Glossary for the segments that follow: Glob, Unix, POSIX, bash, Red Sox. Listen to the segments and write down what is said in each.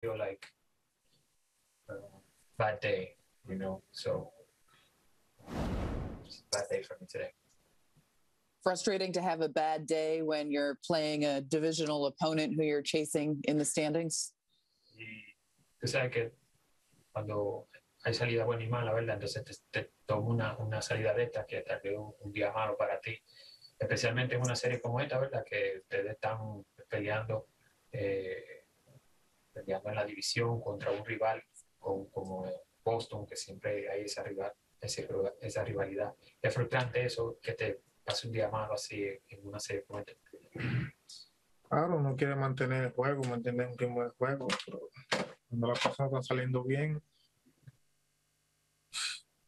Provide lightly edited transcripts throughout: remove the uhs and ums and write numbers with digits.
feel like bad day, you know. So it's a bad day for me today. Frustrating to have a bad day when you're playing a divisional opponent who you're chasing in the standings. Y tú sabes que cuando hay salida buena y mala, ¿verdad? Entonces te tomo una salida de esta que tal vez un día malo para ti, especialmente en una serie como esta, ¿verdad? Que ustedes están peleando en la división contra un rival como Boston, que siempre hay esa rivalidad. Es frustrante eso que te pase un día malo así en una serie como esta. Claro, uno quiere mantener el juego, mantener un ritmo de juego, pero cuando las cosas están saliendo bien,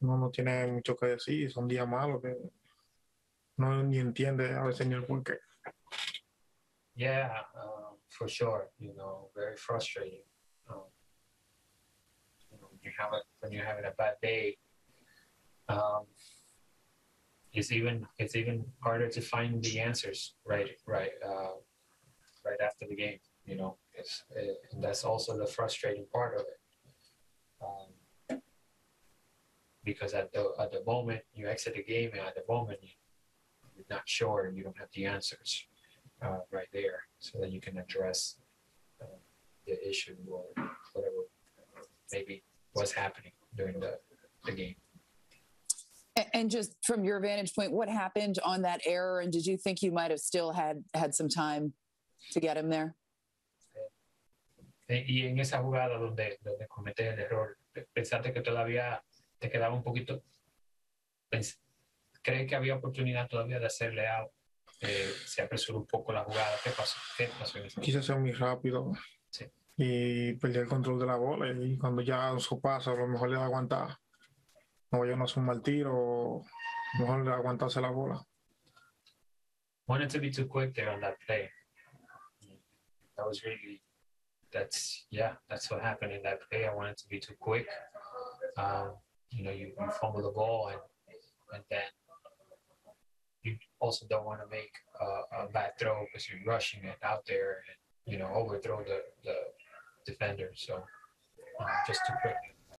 uno no tiene mucho que decir. Son días malos que no ni entiende a veces ni el porqué. Yeah, for sure. You know, very frustrating. You know, when you're having a bad day, it's even harder to find the answers right after the game. You know, and that's also the frustrating part of it. Because at the moment you exit the game, and at the moment you're not sure, and you don't have the answers right there, so that you can address the issue or whatever maybe was happening during the game. And just from your vantage point, what happened on that error, and did you think you might have still had some time to get him there? Y en esa jugada donde cometí el error, pensaste que todavía te quedaba un poquito, ¿crees que había oportunidad todavía de hacerle algo? Se apresuró un poco la jugada. ¿Qué pasó en ese momento? Quise ser muy rápido, sí, y perdí el control de la bola, y cuando ya su paso a lo mejor le da aguantar, no voy a no hacer un mal tiro, a lo mejor le da aguantarse la bola. Wanted to be too quick there on that play. That was really, that's what happened in that play. I wanted to be too quick. You know, you fumble the ball, and then you also don't want to make a bad throw because you're rushing it out there and, you know, overthrow the defender. So just too quick.